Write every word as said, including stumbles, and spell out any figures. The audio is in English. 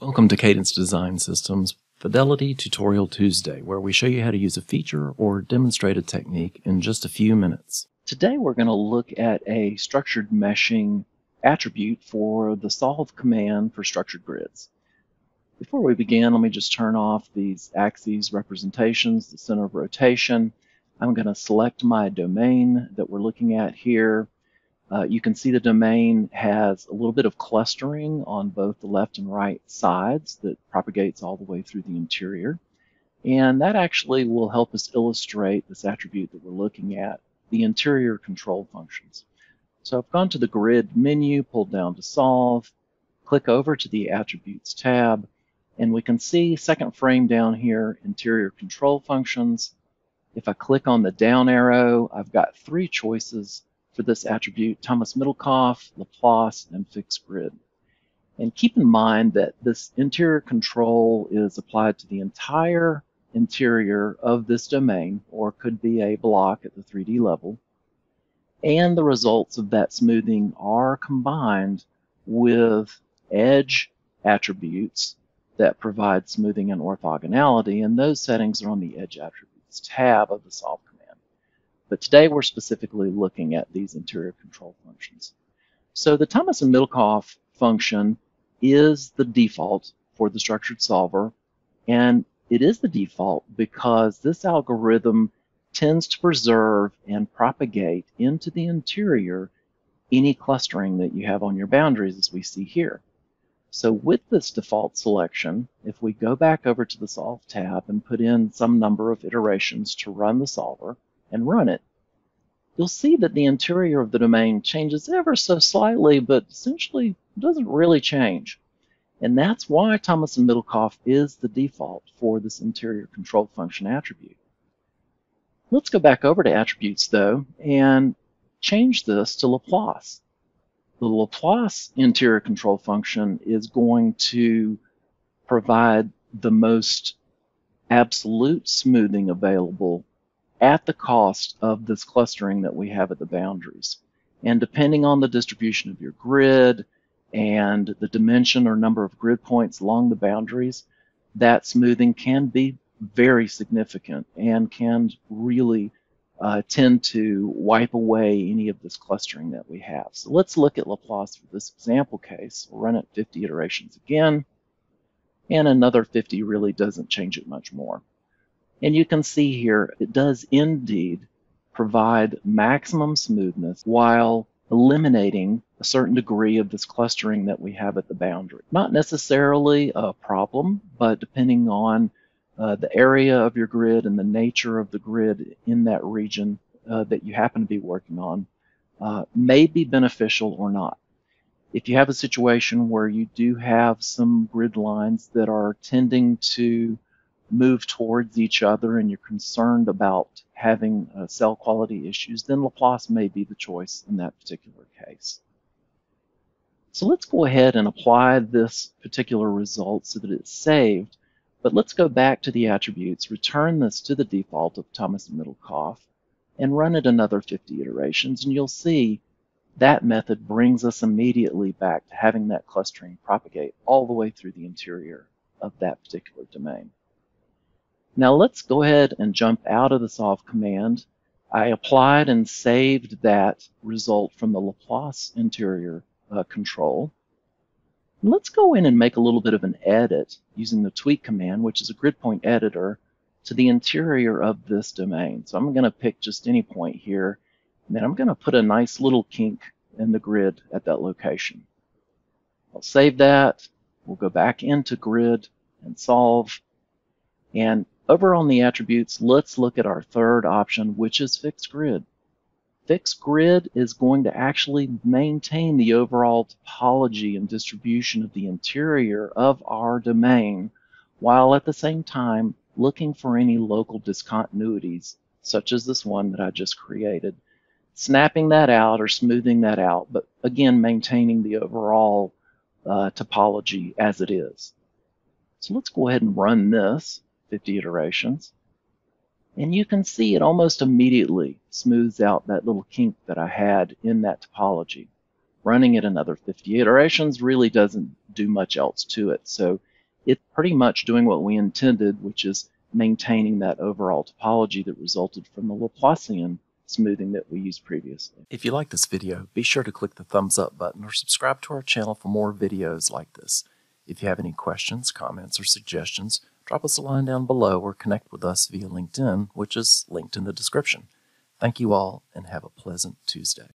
Welcome to Cadence Design Systems Fidelity Tutorial Tuesday, where we show you how to use a feature or demonstrate a technique in just a few minutes. Today we're going to look at a structured meshing attribute for the solve command for structured grids. Before we begin, let me just turn off these axes representations, the center of rotation. I'm going to select my domain that we're looking at here. Uh, you can see the domain has a little bit of clustering on both the left and right sides that propagates all the way through the interior. And that actually will help us illustrate this attribute that we're looking at, the interior control functions. So I've gone to the grid menu, pulled down to solve, click over to the attributes tab, and we can see second frame down here, interior control functions. If I click on the down arrow, I've got three choices for this attribute: Thomas-Middlecoff, Laplace, and fixed grid. And keep in mind that this interior control is applied to the entire interior of this domain, or could be a block at the three D level. And the results of that smoothing are combined with edge attributes that provide smoothing and orthogonality, and those settings are on the edge attributes tab of the solve command. But today we're specifically looking at these interior control functions. So the Thomas and Middlecoff function is the default for the structured solver, and it is the default because this algorithm tends to preserve and propagate into the interior any clustering that you have on your boundaries, as we see here. So with this default selection, if we go back over to the solve tab and put in some number of iterations to run the solver, and run it, you'll see that the interior of the domain changes ever so slightly, but essentially doesn't really change. And that's why Thomas and Middlecoff is the default for this interior control function attribute. Let's go back over to attributes, though, and change this to Laplace. The Laplace interior control function is going to provide the most absolute smoothing available at the cost of this clustering that we have at the boundaries. And depending on the distribution of your grid and the dimension or number of grid points along the boundaries, that smoothing can be very significant and can really uh, tend to wipe away any of this clustering that we have. So let's look at Laplace for this example case. We'll run it fifty iterations again, and another fifty really doesn't change it much more. And you can see here, it does indeed provide maximum smoothness while eliminating a certain degree of this clustering that we have at the boundary. Not necessarily a problem, but depending on uh, the area of your grid and the nature of the grid in that region uh, that you happen to be working on, uh, may be beneficial or not. If you have a situation where you do have some grid lines that are tending to move towards each other and you're concerned about having uh, cell quality issues, then Laplace may be the choice in that particular case. So let's go ahead and apply this particular result so that it's saved, but let's go back to the attributes, return this to the default of Thomas and Middlecoff, and run it another fifty iterations, and you'll see that method brings us immediately back to having that clustering propagate all the way through the interior of that particular domain. Now let's go ahead and jump out of the solve command. I applied and saved that result from the Laplace interior uh, control. Let's go in and make a little bit of an edit using the tweak command, which is a grid point editor, to the interior of this domain. So I'm going to pick just any point here, and then I'm going to put a nice little kink in the grid at that location. I'll save that. We'll go back into grid and solve. And over on the attributes, let's look at our third option, which is fixed grid. Fixed grid is going to actually maintain the overall topology and distribution of the interior of our domain, while at the same time looking for any local discontinuities, such as this one that I just created, snapping that out or smoothing that out, but again, maintaining the overall uh, topology as it is. So let's go ahead and run this fifty iterations, and you can see it almost immediately smooths out that little kink that I had in that topology. Running it another fifty iterations really doesn't do much else to it, so it's pretty much doing what we intended, which is maintaining that overall topology that resulted from the Laplacian smoothing that we used previously. If you like this video, be sure to click the thumbs up button or subscribe to our channel for more videos like this. If you have any questions, comments, or suggestions, drop us a line down below or connect with us via LinkedIn, which is linked in the description. Thank you all, and have a pleasant Tuesday.